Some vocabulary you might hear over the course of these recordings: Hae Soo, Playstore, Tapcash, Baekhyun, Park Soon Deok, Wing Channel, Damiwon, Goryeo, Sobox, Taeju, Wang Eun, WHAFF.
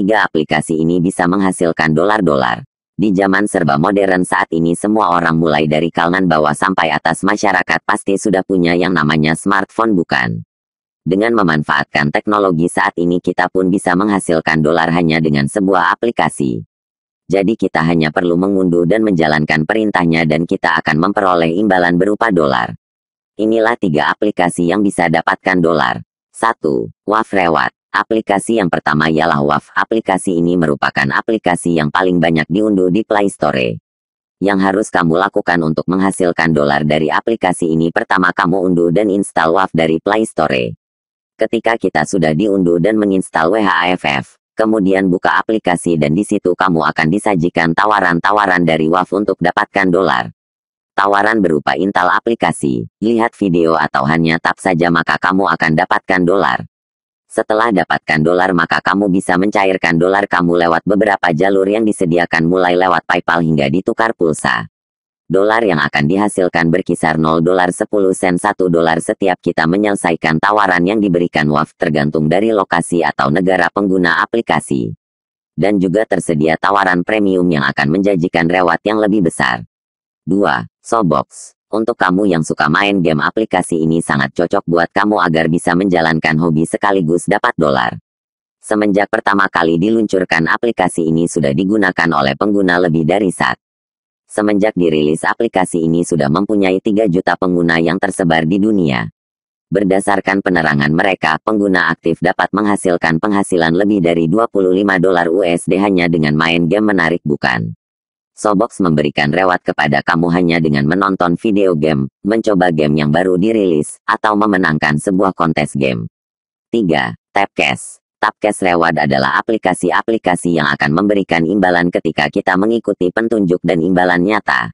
Tiga aplikasi ini bisa menghasilkan dolar-dolar. Di zaman serba modern saat ini semua orang mulai dari kalangan bawah sampai atas masyarakat pasti sudah punya yang namanya smartphone, bukan? Dengan memanfaatkan teknologi saat ini kita pun bisa menghasilkan dolar hanya dengan sebuah aplikasi. Jadi kita hanya perlu mengunduh dan menjalankan perintahnya dan kita akan memperoleh imbalan berupa dolar. Inilah tiga aplikasi yang bisa dapatkan dolar. 1. WHAFF Reward. Aplikasi yang pertama ialah WHAFF. Aplikasi ini merupakan aplikasi yang paling banyak diunduh di PlayStore. Yang harus kamu lakukan untuk menghasilkan dolar dari aplikasi ini, pertama kamu unduh dan install WHAFF dari PlayStore. Ketika kita sudah diunduh dan menginstal WHAFF, kemudian buka aplikasi dan di situ kamu akan disajikan tawaran-tawaran dari WHAFF untuk dapatkan dolar. Tawaran berupa install aplikasi, lihat video atau hanya tap saja maka kamu akan dapatkan dolar. Setelah dapatkan dolar maka kamu bisa mencairkan dolar kamu lewat beberapa jalur yang disediakan mulai lewat PayPal hingga ditukar pulsa. Dolar yang akan dihasilkan berkisar 0,10 sen 1 dolar setiap kita menyelesaikan tawaran yang diberikan WHAFF tergantung dari lokasi atau negara pengguna aplikasi. Dan juga tersedia tawaran premium yang akan menjanjikan reward yang lebih besar. 2. Sobox. Untuk kamu yang suka main game, aplikasi ini sangat cocok buat kamu agar bisa menjalankan hobi sekaligus dapat dolar. Semenjak pertama kali diluncurkan, aplikasi ini sudah digunakan oleh pengguna lebih dari 1. Semenjak dirilis aplikasi ini sudah mempunyai 3 juta pengguna yang tersebar di dunia. Berdasarkan penerangan mereka, pengguna aktif dapat menghasilkan penghasilan lebih dari 25 dolar USD hanya dengan main game. Menarik bukan? Sobox memberikan reward kepada kamu hanya dengan menonton video game, mencoba game yang baru dirilis, atau memenangkan sebuah kontes game. 3. Tapcash. Tapcash Reward adalah aplikasi-aplikasi yang akan memberikan imbalan ketika kita mengikuti petunjuk dan imbalan nyata.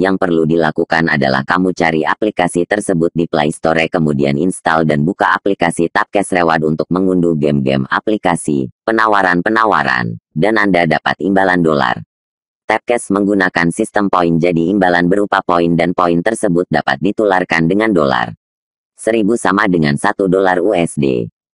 Yang perlu dilakukan adalah kamu cari aplikasi tersebut di PlayStore kemudian install dan buka aplikasi Tapcash Reward untuk mengunduh game-game aplikasi, penawaran-penawaran, dan Anda dapat imbalan dolar. Tapcash menggunakan sistem poin jadi imbalan berupa poin dan poin tersebut dapat ditularkan dengan dolar. 1.000 sama dengan 1 dolar USD.